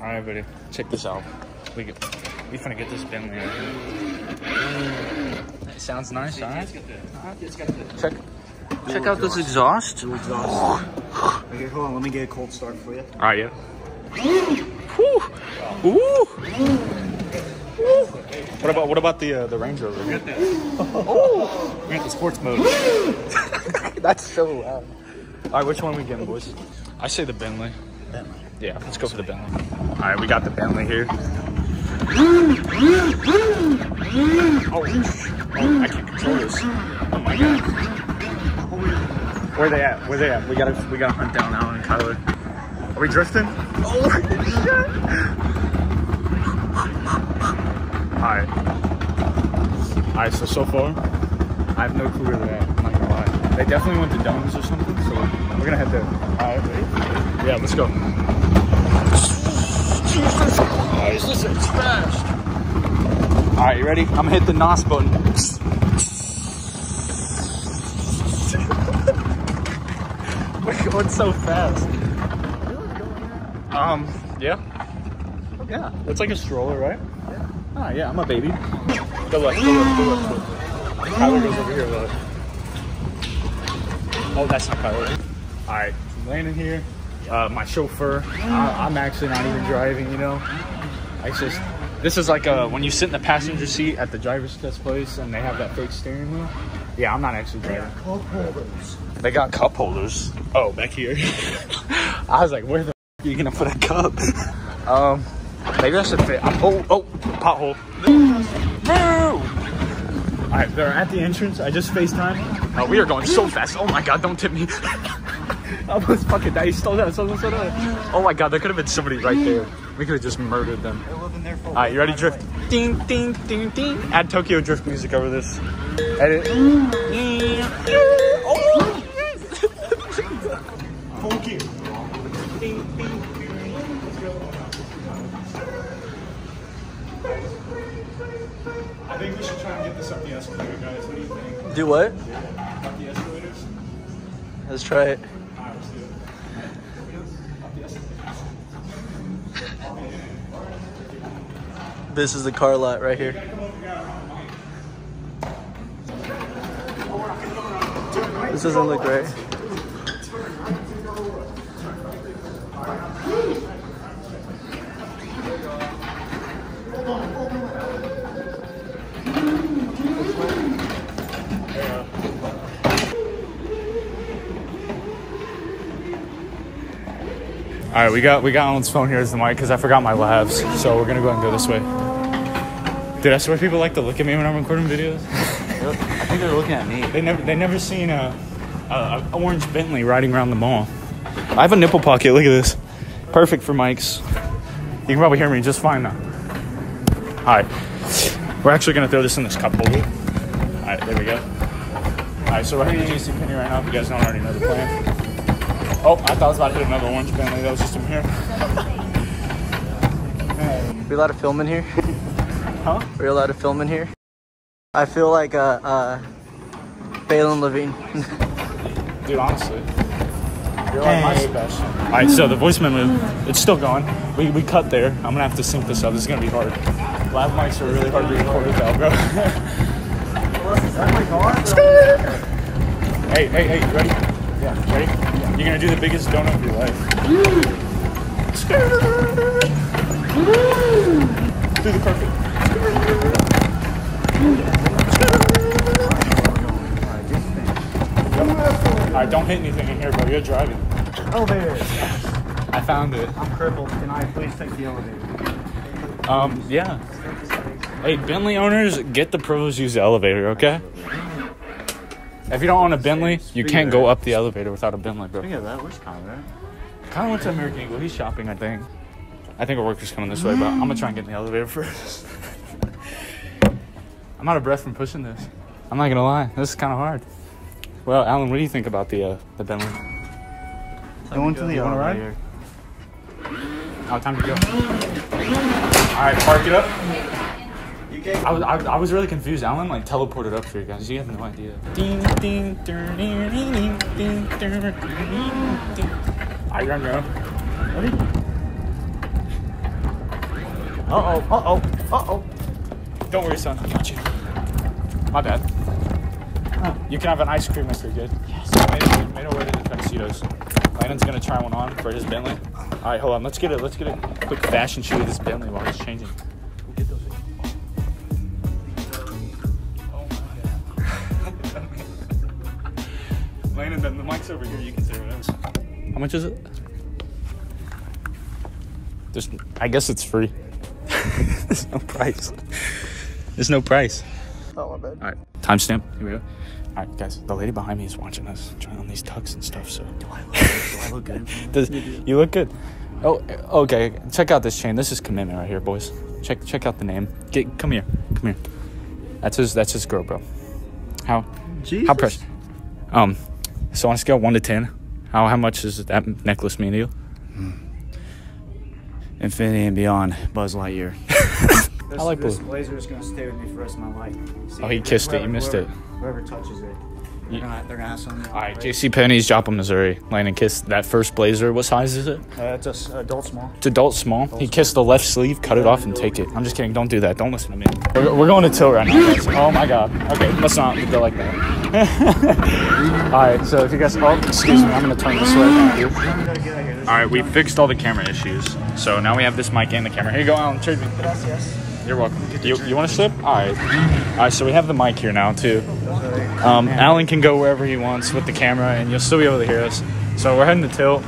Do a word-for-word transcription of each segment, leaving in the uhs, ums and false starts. All right, buddy. Check this out. We get, we finna get this Bentley out here. That sounds nice, all right? Check, check out this exhaust. exhaust. Okay, hold on. Let me get a cold start for you. All right, yeah. Woo! Woo! Woo! What about what about the uh, the Range Rover? We got that. Oh, we got the sports mode. That's so loud. All right, which one are we getting, boys? I say the Bentley. Bentley. Yeah, let's go for the Bentley. All right, we got the Bentley here. Oh, oh I can't control this. Oh my god. Where are they at? Where are they at? We gotta we gotta hunt down Alan and Kyler. Are we drifting? Oh shit! Alright. Alright, so so far, I have no clue where they're at. I'm not gonna lie. They definitely went to domes or something, so we're gonna head there. Alright, ready? Yeah, let's go. Jesus Christ, this is fast. Alright, you ready? I'm gonna hit the N O S button. We're going so fast. Um, yeah. Yeah. It's like a stroller, right? Ah, oh, yeah, I'm a baby. Go left, go left, go left. Kyler goes over here, though. Oh, that's not Kyler. All right, Landon here. Uh, my chauffeur. I I'm actually not even driving, you know. I just, this is like a, when you sit in the passenger seat at the driver's test place and they have that fake steering wheel. Yeah, I'm not actually driving. They got cup holders. They got cup holders. Oh, back here. I was like, where the f are you gonna put a cup? um. Maybe I should fit. Oh, oh, pothole. No! All right, they're at the entrance. I just FaceTime. Oh, we are going so fast. Oh my God, don't tip me. I was fucking dying. Slow down, slow down, slow down. Oh my God, there could have been somebody right there. We could have just murdered them. All right, you ready, drift? Ding, ding, ding, ding. Add Tokyo Drift music over this. Edit. Oh, yes! Funky. Ding, ding. I think we should try and get this up the escalator, guys. What do you think? Do what? Yeah. Up the escalators. Let's try it. Alright, let's do it. Up the escalators. This is the car lot right here. This doesn't look right. All right, we got we got Alan's phone here as the mic because I forgot my labs, so we're gonna go ahead and go this way. Dude, I swear people like to look at me when I'm recording videos. I think they're looking at me. They never they never seen a, a, a orange Bentley riding around the mall. I have a nipple pocket. Look at this, perfect for mics. You can probably hear me just fine now. All right, we're actually gonna throw this in this cup holder. All right, there we go. All right, so we're heading to J C Penney right now. If you guys don't already know the plan. Oh, I thought I was about to hit another orange Bentley. That was just in here. Hey. We allowed to film in here? Huh? We allowed to film in here? I feel like uh, uh, Baylen Levine. Dude, honestly, you're hey. Like my special. All right, so the voice memo, it's still going. We we cut there. I'm gonna have to sync this up. This is gonna be hard. Live mics are really hard to record without, bro. Hey, hey, hey! You ready? Yeah, ready. You're gonna do the biggest donut of your life. Do the perfect. Alright, don't hit anything in here, bro. You're driving. Elevator. I found it. I'm crippled. Can I please take the elevator? Um, yeah. Hey, Bentley owners, get the pros, use the elevator, okay? If you don't own a Bentley, you can't go up the elevator without a Bentley, bro. Look at that. Where's Kyler? Kyler went to American Eagle. He's shopping, I think. I think a worker's coming this way, but I'm going to try and get in the elevator first. I'm out of breath from pushing this. I'm not going to lie. This is kind of hard. Well, Alan, what do you think about the uh, the Bentley? Going to the elevator. Now, time to go. All right, park it up. I was, I, I was really confused. Alan like teleported up for you guys. You have no idea. I don't know. Uh oh, uh oh, uh oh. Don't worry, son, I got you. My bad. Huh. You can have an ice cream if you're good. Yes. Tomato, tomato weighted tuxedos. Landon's gonna try one on for his Bentley. All right, hold on. Let's get it. Let's get a quick fashion shoot of this Bentley while he's changing. We'll get those. Oh my God. Landon, the mic's over here. You can say what else. How much is it? There's, I guess it's free. There's no price. There's no price. Oh, my bad. All right. Timestamp. Here we go. All right, guys. The lady behind me is watching us trying on these tux and stuff. So do I look good? Do I look good? Does, you look good. Oh, okay. Check out this chain. This is commitment right here, boys. Check check out the name. Get come here. Come here. That's his that's his girl, bro. How? Jesus. How precious? Um. So on a scale of one to ten, how how much does that necklace mean to you? Hmm. Infinity and beyond. Buzz Lightyear. This, I like this blue. Blazer is going to stay with me for the rest of my life. See, oh, he kissed whoever, it. You missed whoever, it. Whoever touches it, they're going to have something. All right, J C Penney's, Joplin, Missouri. Landon kissed that first blazer. What size is it? Uh, it's a, adult small. It's adult small. Adult he kissed small. The left sleeve, cut yeah, it off, and take it. I'm just kidding. Don't do that. Don't listen to me. We're, we're going to tilt right now. Guys. Oh, my God. Okay, let's not go like that. All right, so if you guys... Oh, excuse me. I'm going to turn this way. All right, we fixed all the camera issues. So now we have this mic and the camera. Here you go, Alan. Trade me. Gracias. You're welcome. You, you want to slip? All right. All right, so we have the mic here now, too. Um, Alan can go wherever he wants with the camera, and you'll still be able to hear us. So we're heading to tilt.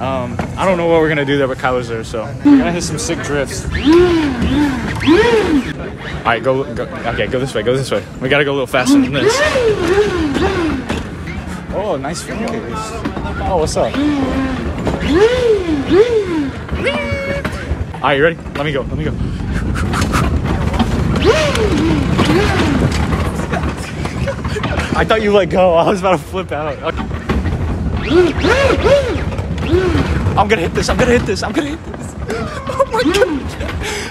Um, I don't know what we're going to do there, but Kyler's there, so we're going to hit some sick drifts. All right, go, go. Okay, go this way. Go this way. We got to go a little faster than this. Oh, nice fingers. Oh, what's up? All right, you ready? Let me go. Let me go. I thought you let go. I was about to flip out. Okay. I'm gonna hit this. I'm gonna hit this. I'm gonna hit this. Oh my God.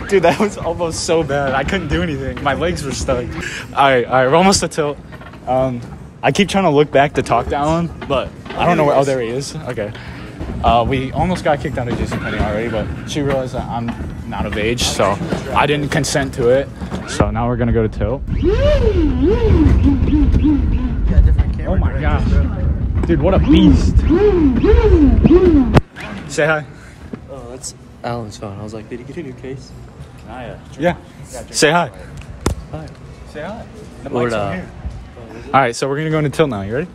Dude, that was almost so bad. I couldn't do anything. My legs were stuck. Alright, alright, we're almost to tilt. Um I keep trying to look back to talk to Alan, but I don't know where. Oh, there he is. Okay. Uh, we almost got kicked out of J C Penney already, but she realized that I'm not of age, so I didn't consent to it. So now we're gonna go to tilt. Oh my gosh, dude, what a beast! Say hi. Oh, that's Alan's phone. I was like, did he get a new case? Can I? Uh, yeah. Say hi. Hi. Say hi. The mic's on here. All right, so we're gonna go into tilt now. You ready?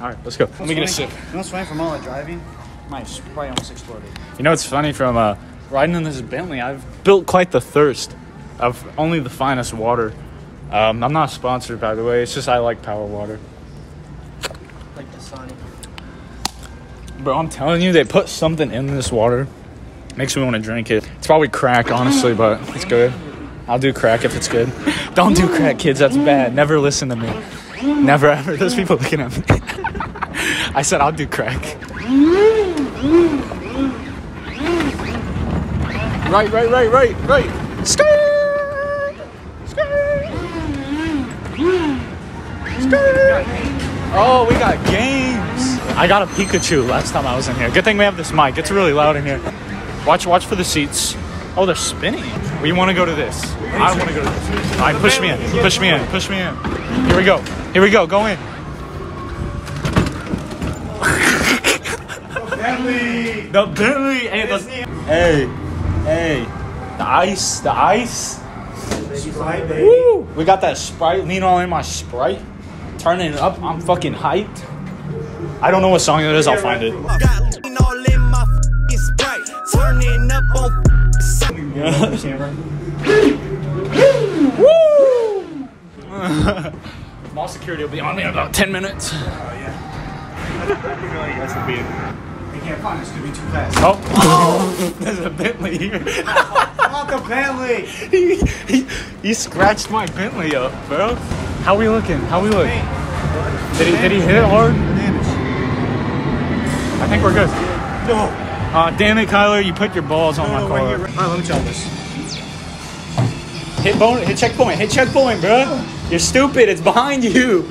All right, let's go. Let me get a sip. You know what's funny from all the driving? Mine's probably almost exploded. You know what's funny from uh, riding in this Bentley? I've built quite the thirst of only the finest water. Um, I'm not sponsored, by the way. It's just I like power water. Like the Sonic. Bro, I'm telling you, they put something in this water. Makes me want to drink it. It's probably crack, honestly, but it's good. I'll do crack if it's good. Don't do crack, kids. That's bad. Never listen to me. Never ever. Those people looking at me. I said I'll do crack. Right, right, right, right, right. Skirt! Skirt! Skirt! Oh, we got games. I got a Pikachu last time I was in here. Good thing we have this mic. It's really loud in here. Watch, watch for the seats. Oh, they're spinning. We want to go to this. I want to go to this. All right, push me in. Push me in. Push me in. Here we go. Here we go. Go in. Bentley. The Bentley and the... Hey, hey, the ice, the ice. Sprite, baby. Woo. We got that Sprite. Lean all in my Sprite. Turning it up. I'm fucking hyped. I don't know what song it is. I'll find it. Got lean all in my Sprite. Turning up on. Woo! Mall security will be on me in about ten minutes. Oh yeah. They can't find us to be too fast. Oh, oh. There's a Bentley here. Not the Bentley. He, he, he scratched my Bentley up, bro. How we looking? How we look? Did he did he hit it hard? I think we're good. No. Uh, damn it, Kyler! You put your balls on no, my car. All right, let me try this. Hit bone. Hit checkpoint. Hit checkpoint, bro. You're stupid. It's behind you.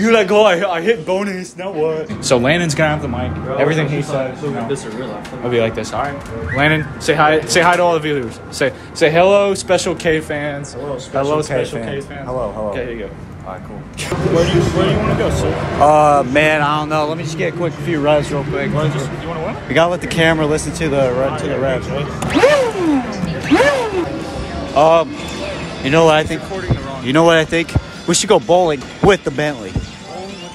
You're like, oh, I, I hit bonus, now what? So Landon's gonna have the mic. Everything he says, you know, I'll be like this. All right, Landon, say hi. Say hi to all the viewers. Say, say hello, Special K fans. Hello, Special, hello, special K, fans. K fans. Hello, hello. Okay, here you go. All right, cool. Where do you, where do you want to go, sir? Uh, man, I don't know. Let me just get a quick few revs real quick. What, just, you want to what? We gotta let the camera listen to the right, to the revs. Um, you know what I think? You know what I think? We should go bowling with the Bentley.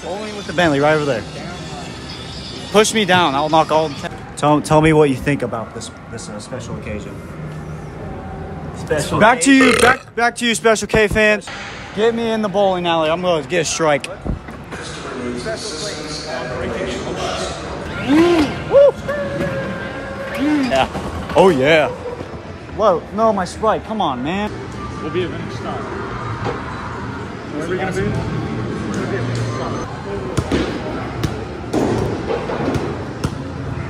Bowling with the Bentley, right over there. Push me down. I'll knock all the time. Tell, tell me what you think about this this uh, special occasion. Special. Back K to you, back back to you, Special K fans. Get me in the bowling alley. I'm gonna get a strike. Mm. Woo. Mm. Yeah. Oh yeah. Whoa, no, my strike. Come on, man. We'll be a vintage star. Where are we gonna be?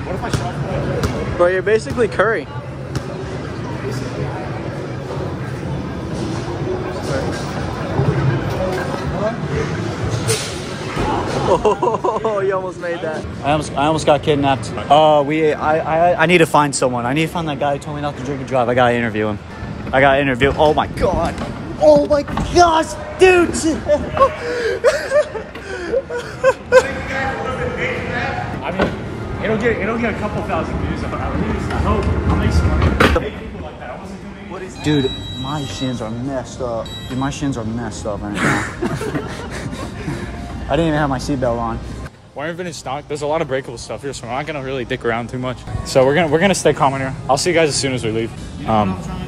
What if I shot? Bro, you're basically Curry. Oh, you almost made that. I almost, I almost got kidnapped. Oh, uh, we, I, I, I need to find someone. I need to find that guy who told me not to drink and drive. I gotta interview him. I gotta interview. Oh my god. Oh my gosh, dude! I mean, it'll get it'll get a couple thousand views, but I least I hope I'll make some people like that. I wasn't doing what is that? Dude, my shins are messed up. Dude, my shins are messed up right now. I didn't even have my seatbelt on. We're in vintage stock. There's a lot of breakable stuff here, so we're not gonna really dick around too much. So we're gonna we're gonna stay calm in here. I'll see you guys as soon as we leave. You know um, what I'm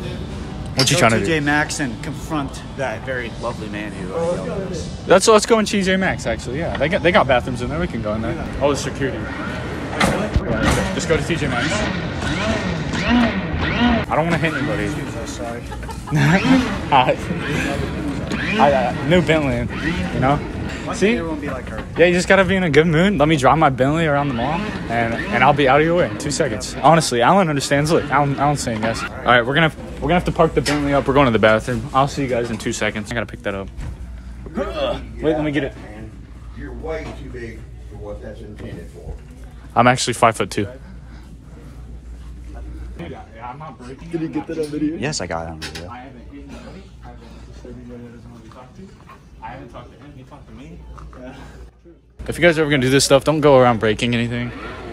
What you go trying to T J do? T J Maxx and confront that very lovely man who. Uh, oh, let's, go let's, let's go in T J Maxx actually. Yeah, they got they got bathrooms in there. We can go in there. Oh, the security. Yeah, just go to T J Maxx. I don't want to hit anybody. Sorry. I, I new Bentley, you know. See? Be like her. Yeah, you just gotta be in a good mood. Let me drive my Bentley around the mall, and and I'll be out of your way in two seconds. Honestly, Alan understands. Look, Alan, Alan's saying yes. All right, we're gonna we're gonna have to park the Bentley up. We're going to the bathroom. I'll see you guys in two seconds. I gotta pick that up. Ugh. Wait, let me get it. You're way too big for what that's intended for. I'm actually five foot two. Did you get that on video? Yes, I got it on video. I haven't hit anybody. I haven't hit anybody that doesn't want to be talked to. I haven't talked to him, he talked to me. Yeah. If you guys are ever gonna do this stuff, don't go around breaking anything.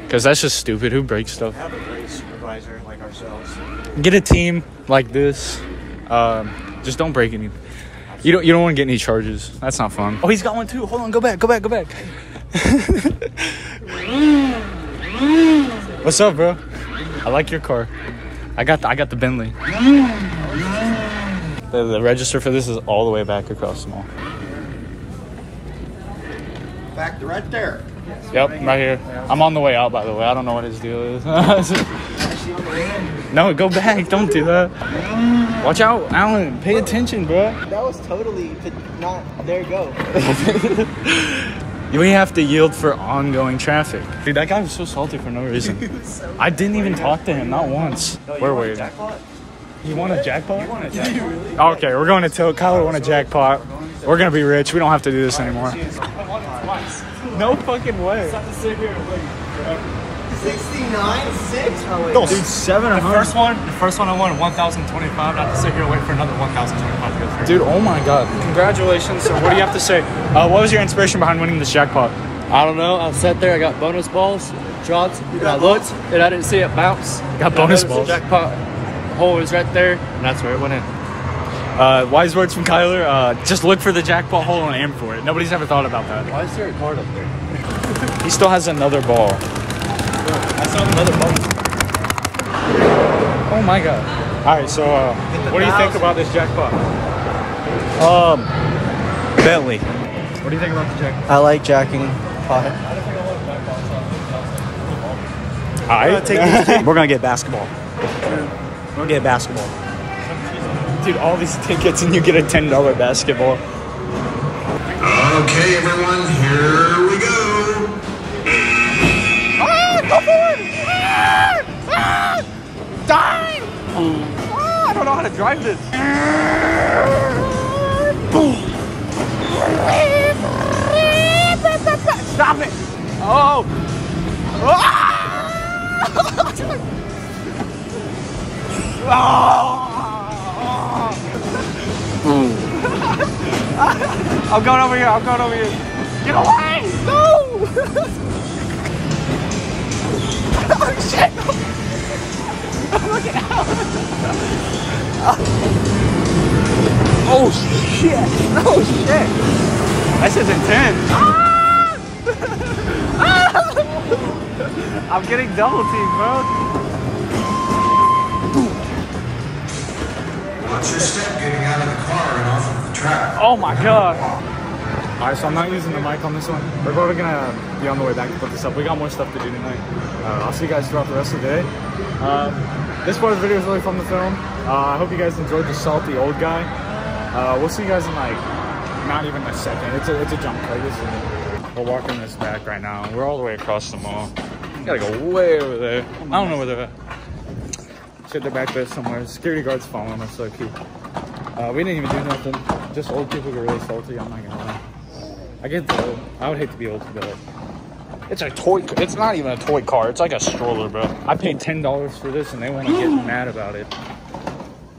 Cause that's just stupid. Who breaks stuff? Have a great supervisor like ourselves. Get a team like this. Um, just don't break anything. You don't you don't wanna get any charges. That's not fun. Oh, he's got one too. Hold on, go back, go back, go back. What's up, bro? I like your car. I got the I got the Bentley. The, the register for this is all the way back across the mall. Back to right there. Yep, right here. I'm on the way out, by the way. I don't know what his deal is. No, go back. Don't do that. Watch out, Alan. Pay attention, bro. That was totally not there. Go. We have to yield for ongoing traffic. Dude, that guy was so salty for no reason. So I didn't even talk to him, not once. No, Where were you? You want a jackpot? You want a jackpot? Really? Oh, okay, we're going to tell Kyler won a jackpot. We're going to be rich. We don't have to do this anymore. No fucking way. sixty-nine, six? No, dude, seven hundred. The first one, the first one I won, one thousand twenty-five. I have to sit here and wait for another one thousand twenty-five to go through. Dude, oh my god. Congratulations. So what do you have to say? Uh, what was your inspiration behind winning this jackpot? I don't know. I sat there. I got bonus balls, dropped, and I looked, and I didn't see it bounce. Got bonus balls. Jackpot. Hole is right there, and that's where it went in. Uh, wise words from Kyler. Uh, just look for the jackpot hole and aim for it. Nobody's ever thought about that. Why is there a card up there? He still has another ball. I saw another ball. Oh my god! All right, so uh, what do you think about this jackpot? Um, Bentley. What do you think about the jackpot? I like jacking pot. All right, we're gonna get basketball. We'll get a basketball. Dude, all these tickets and you get a ten dollar basketball. Okay, everyone, here we go. Ah, go for it! Ah! Ah! Die! Ah, I don't know how to drive this. Ah! Boom! Stop it! Oh! Oh! I'm going over here, I'm going over here. Get away! No! Oh shit! Look at Alan! Oh shit! Oh shit! This is intense! Ah! I'm getting double teamed, bro. Watch your step getting out of the car and off of the track. Oh my god. Alright, so I'm not using the mic on this one. We're probably gonna be on the way back to put this up. We got more stuff to do tonight. Uh, I'll see you guys throughout the rest of the day. Uh, this part of the video is really fun to film. Uh, I hope you guys enjoyed the salty old guy. Uh, we'll see you guys in like not even a second. It's a, it's a jump cut. We're walking this back right now. We're all the way across the mall. Gotta go way over there. I don't know where they're at. Shit, they're back there somewhere. Security guards following us, so cute. Uh, we didn't even do nothing. Just old people get really salty. I'm not gonna lie. I get though. I would hate to be old today. It's a toy. It's not even a toy car. It's like a stroller, bro. I paid ten dollars for this, and they want to get mad about it.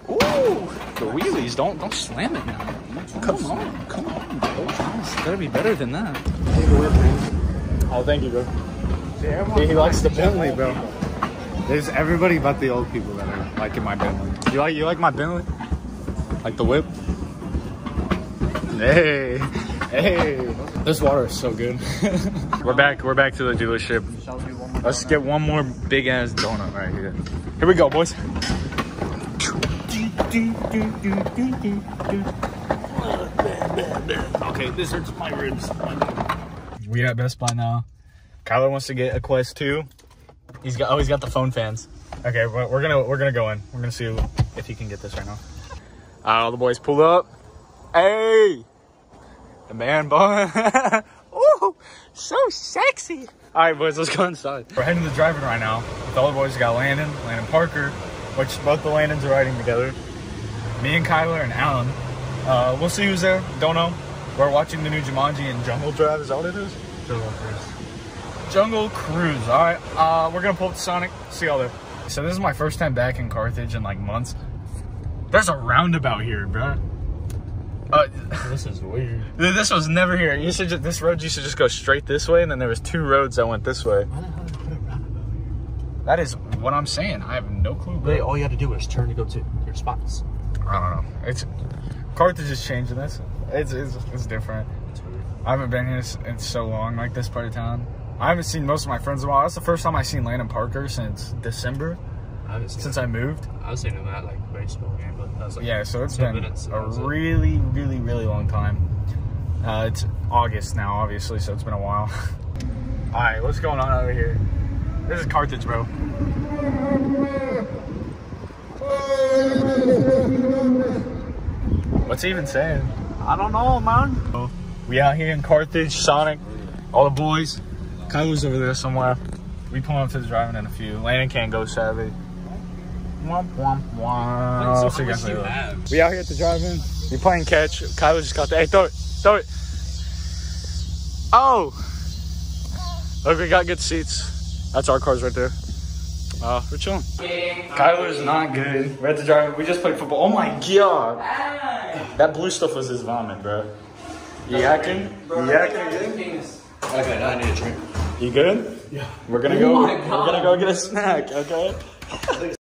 Ooh, the wheelies. Don't don't slam it now. Come on, come on, bro. It's gotta be better than that. Oh, thank you, bro. Dude, he likes the Bentley, bro. There's everybody but the old people that are liking my Bentley. You like you like my Bentley? Like the whip? Hey, hey. This water is so good. We're back. We're back to the dealership. Let's get one more big ass donut right here. Here we go, boys. Okay, this hurts my ribs. We at Best Buy now. Kyler wants to get a Quest two. He's got oh, he's got the phone fans. Okay, we're, we're gonna we're gonna go in. We're gonna see if he can get this right now. Uh, all the boys pulled up. Hey, the man bun. Oh, so sexy. All right, boys, let's go inside. We're heading to the drive-in right now. With all the boys, we got Landon, Landon Parker, which both the Landons are riding together. Me and Kyler and Alan. Uh, we'll see who's there. Don't know. We're watching the new Jumanji and Jungle Drive. Is that what it is? Jungle Cruise. Jungle Cruise. All right, uh, we're gonna pull up to Sonic. See y'all there. So this is my first time back in Carthage in like months. There's a roundabout here, bro. Uh, this is weird. This was never here. You should just, this road you should just go straight this way, and then there was two roads that went this way. Why the hell did you put a roundabout here? That is what I'm saying. I have no clue. Bro. Really, all you had to do was turn to go to your spots. I don't know. It's Carthage is changing this. It's it's, it's different. It's weird. I haven't been here in so long, like this part of town. I haven't seen most of my friends in a while. That's the first time I've seen Landon Parker since December, I since I moved. I was seeing him at like baseball game, but that was like yeah. So it's been minutes, a really, really, really long time. Uh, it's August now, obviously, so it's been a while. All right, what's going on over here? This is Carthage, bro. What's he even saying? I don't know, man. We out here in Carthage, Sonic, all the boys. Kyler's over there somewhere. We pull up to the driving in a few. Landon can't go savvy. Womp womp womp. So you we out here at the drive-in. We're playing catch. Kyler just caught that. Hey, throw it, throw it. Oh, look, we got good seats. That's our cars right there. Uh, we're chilling. Kyler's not good. We're at the drive-in. We just played football. Oh my god. That blue stuff was his vomit, bro. You yakking? Yakking? Okay, now I need a drink. You good? Yeah. We're gonna oh go. We're gonna go get a snack. Okay.